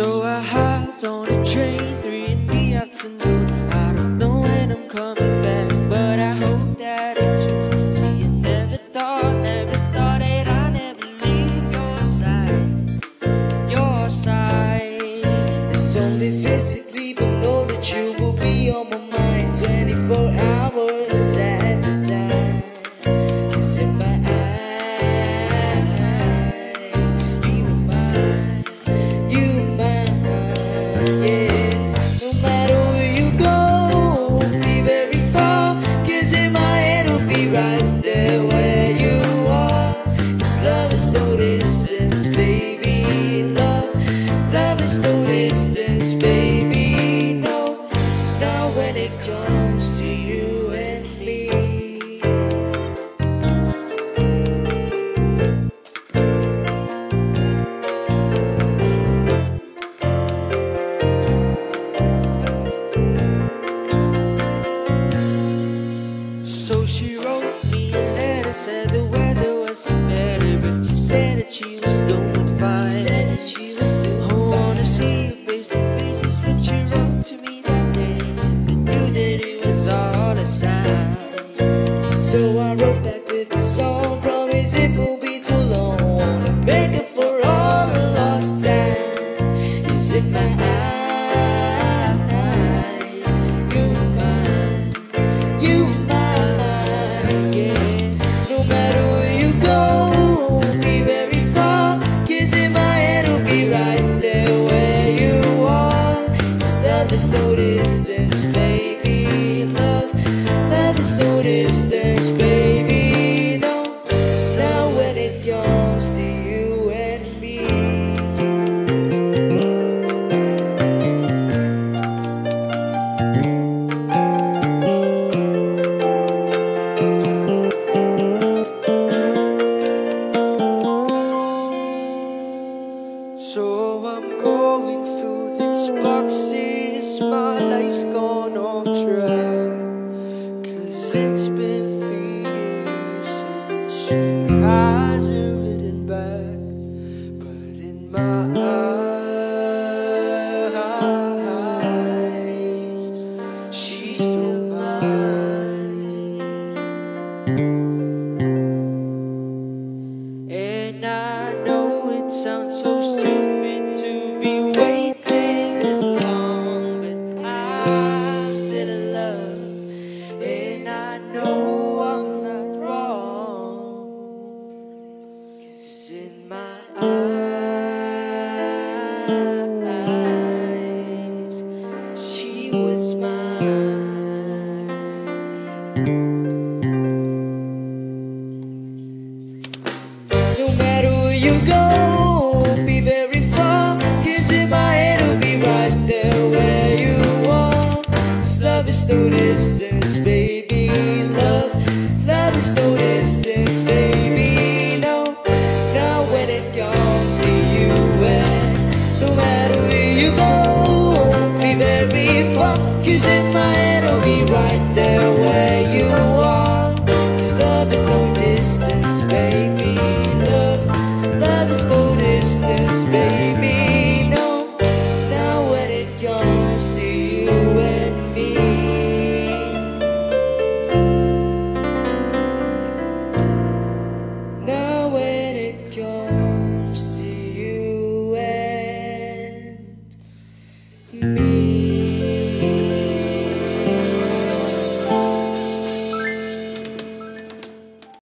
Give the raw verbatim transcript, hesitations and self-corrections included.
So I hopped on a train, three in the afternoon. I don't know when I'm coming back, but I hope that it's true. See, I never thought, never thought that I'd never leave your side, your side. It's only physically, but know that you will be on my mind twenty-four hours at a time. It's in my eyes, you were mine, you were mine, yeah. So she wrote me a letter, said the weather wasn't better, but she said that she was doing fine. She said that she was doing fine. I wanna see you face to face, is what she wrote to me that day. I knew that it was all a sign, so I wrote back with a song. Promise it won't be too long, wanna make up for all the lost time. It's in my eyes, you were mine, you were mine. No distance, baby, love, love is no distance, baby, no, now when it comes to you and me. So I'm going through this boxy, my life's gone off track, 'cause it's been three years since your eyes are written back. But in my eyes, she's still mine. And I know it sounds so stupid to be waiting this long, no distance, baby, love, love is no distance, baby, no, now when it comes to you and no matter where you go, be very far, 'cause in my head I'll be right there where you are, 'cause love is no distance, baby, love, love is no distance, baby, no, now when it comes to you and me. Me